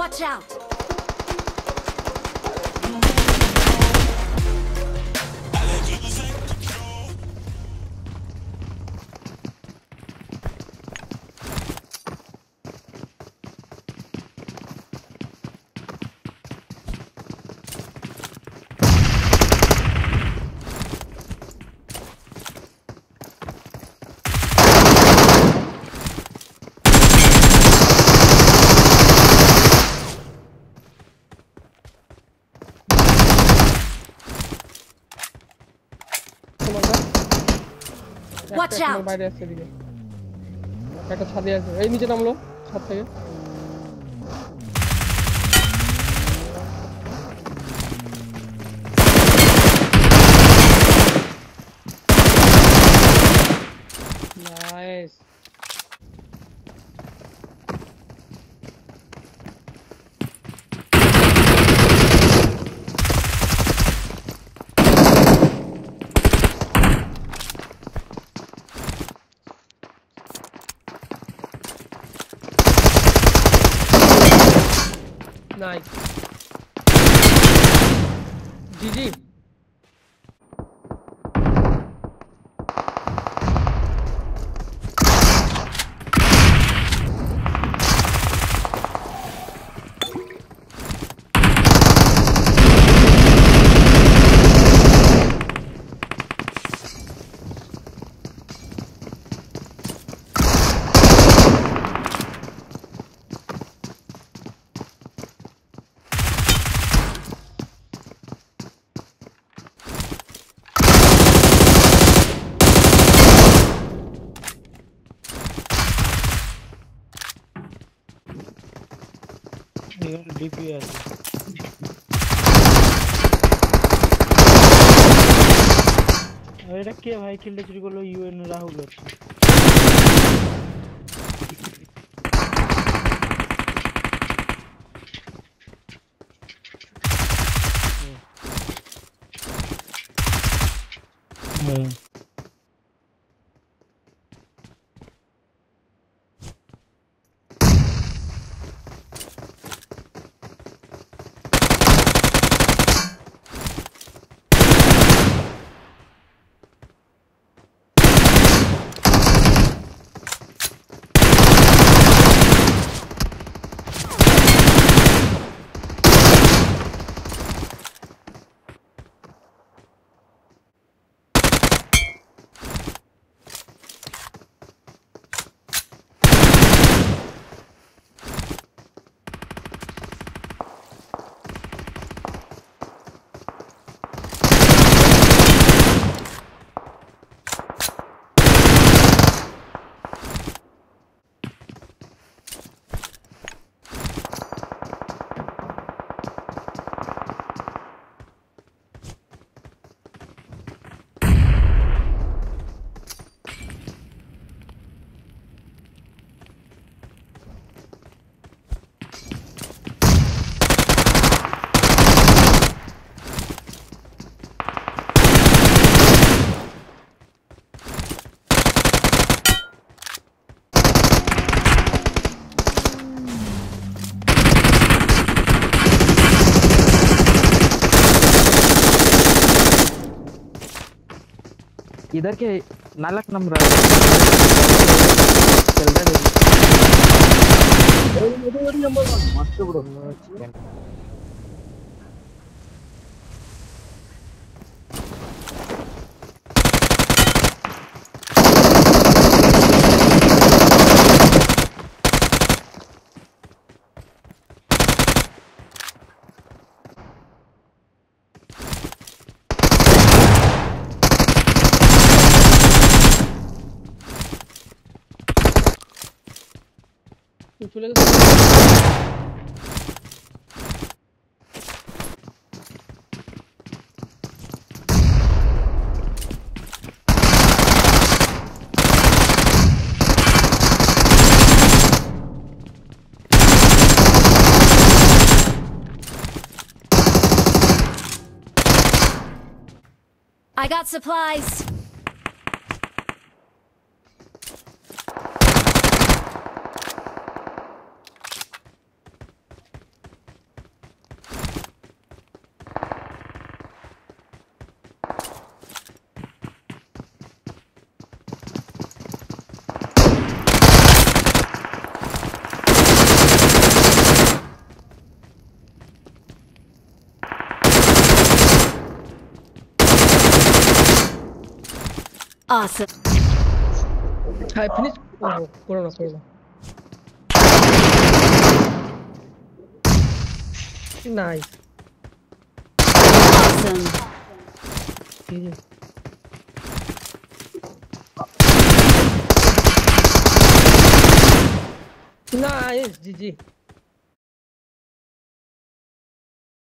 Watch out! Watch out! I got a Sadia. I need an umlo. Nice. Nice. GG. DPS. Where can I kill the tricolor? You and Rahul. इधर के नालक number चल रहा है ये तो वाली number मस्त ब्रो चलेगा I got supplies. Awesome. I finished. Oh, corona. Nice. Awesome. Nice, GG.